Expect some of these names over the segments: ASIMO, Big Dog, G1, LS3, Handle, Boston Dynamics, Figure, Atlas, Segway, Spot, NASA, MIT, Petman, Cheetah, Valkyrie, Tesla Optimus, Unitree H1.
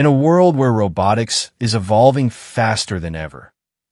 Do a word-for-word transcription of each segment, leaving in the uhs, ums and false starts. In a world where robotics is evolving faster than ever,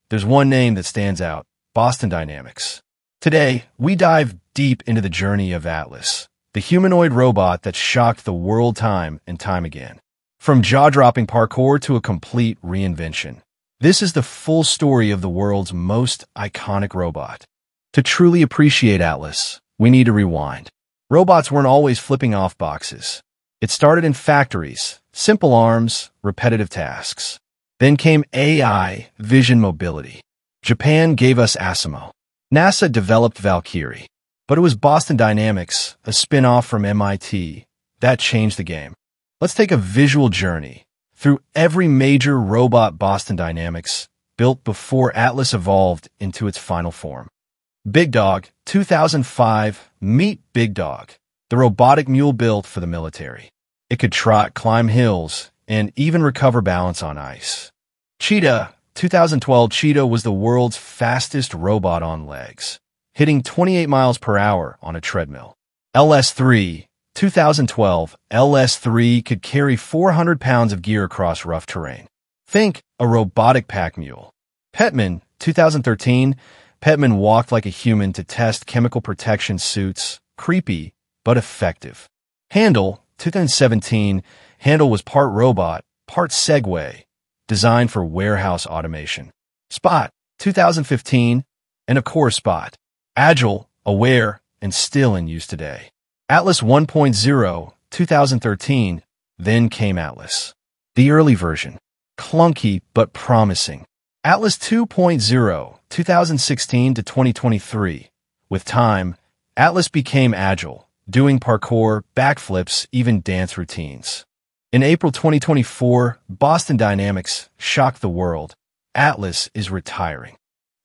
there's one name that stands out: Boston Dynamics. Today, we dive deep into the journey of Atlas, the humanoid robot that shocked the world time and time again. From jaw-dropping parkour to a complete reinvention, this is the full story of the world's most iconic robot. To truly appreciate Atlas, we need to rewind. Robots weren't always flipping off boxes. It started in factories, simple arms, repetitive tasks. Then came A I, vision mobility. Japan gave us ASIMO. NASA developed Valkyrie. But it was Boston Dynamics, a spin-off from M I T, that changed the game. Let's take a visual journey through every major robot Boston Dynamics built before Atlas evolved into its final form. Big Dog, two thousand five. Meet Big Dog, the robotic mule built for the military. It could trot, climb hills, and even recover balance on ice. Cheetah, two thousand twelve. Cheetah was the world's fastest robot on legs, hitting twenty-eight miles per hour on a treadmill. L S three, two thousand twelve. L S three could carry four hundred pounds of gear across rough terrain. Think a robotic pack mule. Petman, two thousand thirteen. Petman walked like a human to test chemical protection suits. Creepy, but effective. Handle, two thousand seventeen. Handle was part robot, part Segway, designed for warehouse automation. Spot, two thousand fifteen. And of course, Spot. Agile, aware, and still in use today. Atlas one point oh, two thousand thirteen, then came Atlas. The early version. Clunky but promising. Atlas two point oh, two thousand sixteen to twenty twenty-three. With time, Atlas became agile, doing parkour, backflips, even dance routines. In April twenty twenty-four, Boston Dynamics shocked the world. Atlas is retiring.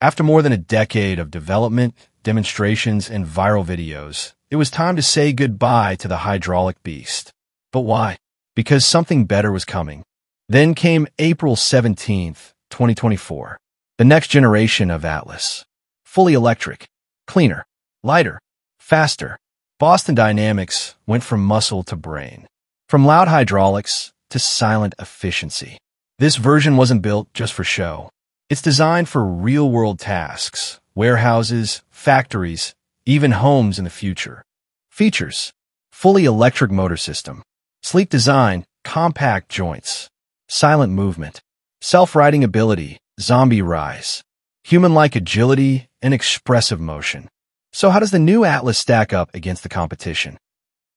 After more than a decade of development, demonstrations, and viral videos, it was time to say goodbye to the hydraulic beast. But why? Because something better was coming. Then came April seventeenth, twenty twenty-four. The next generation of Atlas. Fully electric. Cleaner. Lighter. Faster. Boston Dynamics went from muscle to brain. From loud hydraulics to silent efficiency. This version wasn't built just for show. It's designed for real-world tasks. Warehouses, factories, even homes in the future. Features. Fully electric motor system. Sleek design, compact joints. Silent movement. Self-riding ability, zombie rise. Human-like agility and expressive motion. So how does the new Atlas stack up against the competition?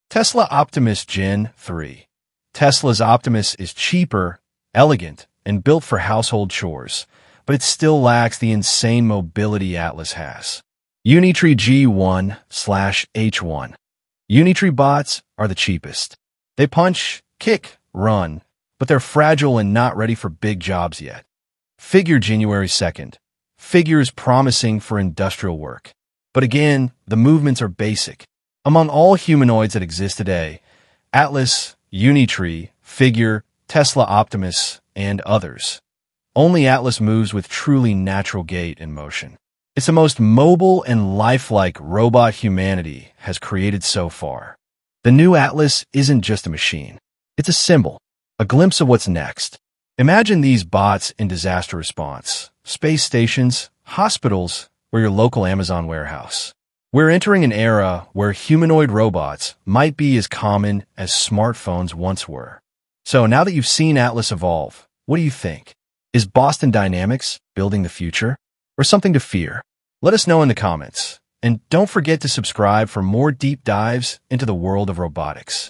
Tesla Optimus Gen three. Tesla's Optimus is cheaper, elegant, and built for household chores, but it still lacks the insane mobility Atlas has. Unitree G one slash H one. Unitree bots are the cheapest. They punch, kick, run, but they're fragile and not ready for big jobs yet. Figure January second. Figure is promising for industrial work. But again, the movements are basic. Among all humanoids that exist today, Atlas, Unitree, Figure, Tesla Optimus, and others, only Atlas moves with truly natural gait and motion. It's the most mobile and lifelike robot humanity has created so far. The new Atlas isn't just a machine. It's a symbol, a glimpse of what's next. Imagine these bots in disaster response, space stations, hospitals, or your local Amazon warehouse. We're entering an era where humanoid robots might be as common as smartphones once were. So now that you've seen Atlas evolve, what do you think? Is Boston Dynamics building the future? Or something to fear? Let us know in the comments. And don't forget to subscribe for more deep dives into the world of robotics.